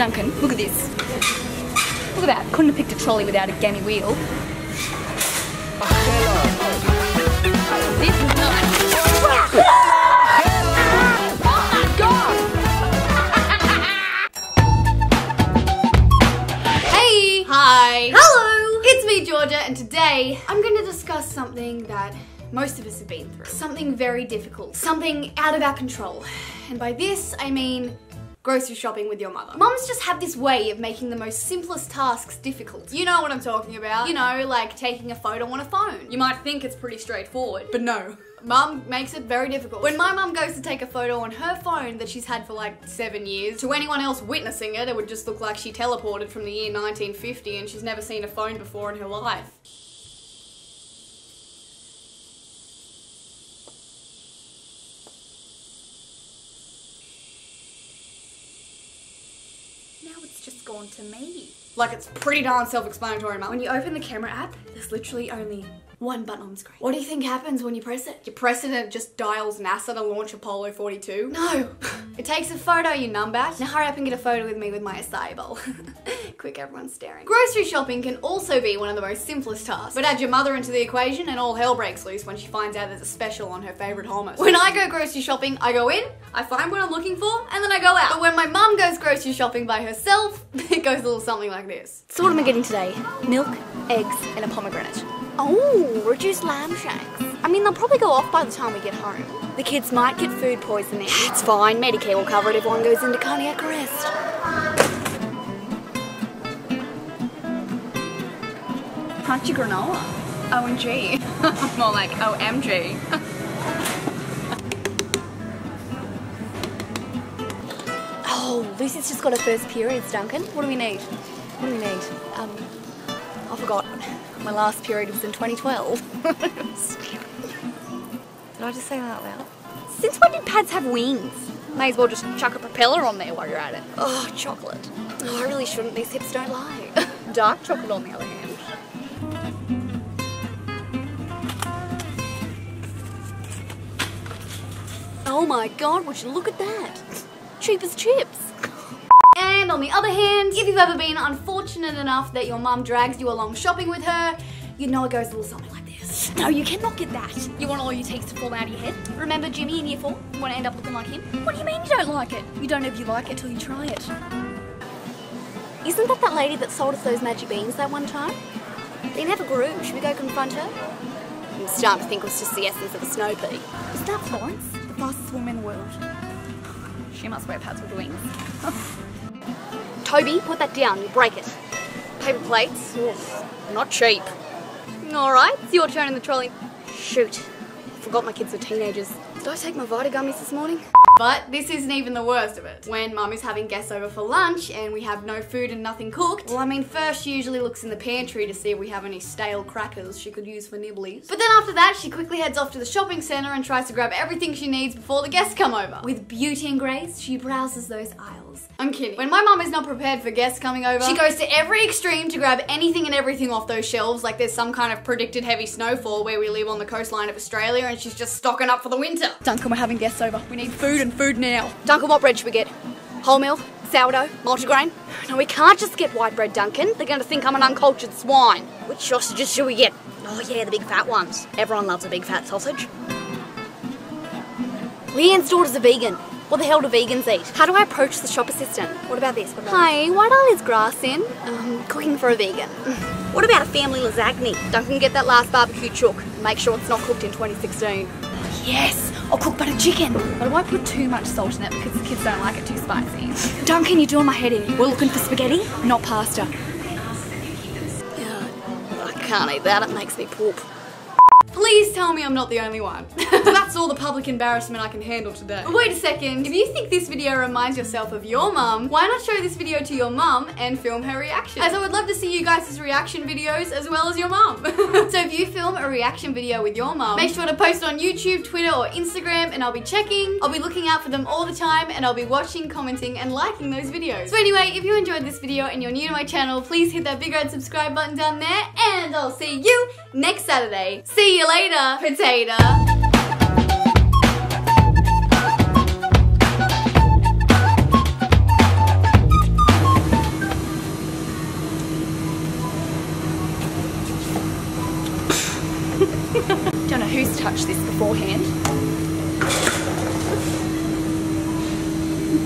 Duncan, look at this. Look at that. Couldn't have picked a trolley without a gammy wheel. This is nuts. Oh my god! Hey! Hi! Hello! It's me, Georgia, and today I'm going to discuss something that most of us have been through. Something very difficult. Something out of our control. And by this, I mean grocery shopping with your mother. Mums just have this way of making the most simplest tasks difficult. You know what I'm talking about. You know, like taking a photo on a phone. You might think it's pretty straightforward, but no. Mum makes it very difficult. When my mum goes to take a photo on her phone that she's had for like 7 years, to anyone else witnessing it, it would just look like she teleported from the year 1950 and she's never seen a phone before in her life. Just gone to me. Like, it's pretty darn self-explanatory, Mum. When you open the camera app, there's literally only one button on the screen. What do you think happens when you press it? You press it and it just dials NASA to launch Apollo 42. No! It takes a photo, you numbat. Now hurry up and get a photo with me with my acai bowl. Quick, everyone's staring. Grocery shopping can also be one of the most simplest tasks, but add your mother into the equation and all hell breaks loose when she finds out there's a special on her favourite hummus. When I go grocery shopping, I go in, I find what I'm looking for, and then I go out. But when my mum goes grocery shopping by herself, it goes a little something like this. So what am I getting today? Milk, eggs, and a pomegranate. Oh, reduced lamb shanks. I mean, they'll probably go off by the time we get home. The kids might get food poisoning. It's fine, Medicare will cover it if one goes into cardiac arrest. Crunchy granola. OMG. More like OMG. Oh, Lucy's just got her first periods, Duncan. What do we need? What do we need? I forgot. My last period was in 2012. Did I just say that out loud? Since when did pads have wings? May as well just chuck a propeller on there while you're at it. Oh, chocolate. Oh, I really shouldn't. These hips don't lie. Dark chocolate on the other hand. Oh my god, would you look at that? Cheap as chips. And on the other hand, if you've ever been unfortunate enough that your mum drags you along shopping with her, you know it goes a little something like this. No, you cannot get that. You want all your teeth to fall out of your head? Remember Jimmy in year 4? You want to end up looking like him? What do you mean you don't like it? You don't know if you like it till you try it. Isn't that that lady that sold us those magic beans that one time? They never grew. Should we go confront her? I'm starting to think it was just the essence of a snow pea. Isn't that Florence? Fastest woman in the world. She must wear pads with wings. Toby, put that down, you break it. Paper plates, yes. Not cheap. Alright, it's your turn in the trolley. Shoot, I forgot my kids were teenagers. Did I take my Vita gummies this morning? But this isn't even the worst of it. When Mum is having guests over for lunch and we have no food and nothing cooked, well, I mean, first she usually looks in the pantry to see if we have any stale crackers she could use for nibblies. But then after that, she quickly heads off to the shopping centre and tries to grab everything she needs before the guests come over. With beauty and grace, she browses those aisles. I'm kidding. When my mum is not prepared for guests coming over, she goes to every extreme to grab anything and everything off those shelves, like there's some kind of predicted heavy snowfall where we live on the coastline of Australia and she's just stocking up for the winter. Duncan, we're having guests over. We need food and food now. Duncan, what bread should we get? Wholemeal? Sourdough? Multigrain? No, we can't just get white bread, Duncan. They're going to think I'm an uncultured swine. Which sausages should we get? Oh yeah, the big fat ones. Everyone loves a big fat sausage. Leanne's daughter's a vegan. What the hell do vegans eat? How do I approach the shop assistant? What about this? What about hi, why don't there's grass in? Cooking for a vegan. What about a family lasagna? Duncan, get that last barbecue chook. Make sure it's not cooked in 2016. Yes! I'll cook butter chicken! But I won't put too much salt in it because the kids don't like it too spicy. Duncan, you're doing my head in. We're looking for spaghetti, not pasta. I can't eat that, it makes me poop. Please tell me I'm not the only one. That's all the public embarrassment I can handle today. But wait a second, if you think this video reminds yourself of your mum, why not show this video to your mum and film her reaction? As I would love to see you guys' reaction videos as well as your mum. So if you film a reaction video with your mum, make sure to post it on YouTube, Twitter or Instagram and I'll be checking. I'll be looking out for them all the time and I'll be watching, commenting and liking those videos. So anyway, if you enjoyed this video and you're new to my channel, please hit that big red subscribe button down there and I'll see you next Saturday. See you later, potato. Don't know who's touched this beforehand.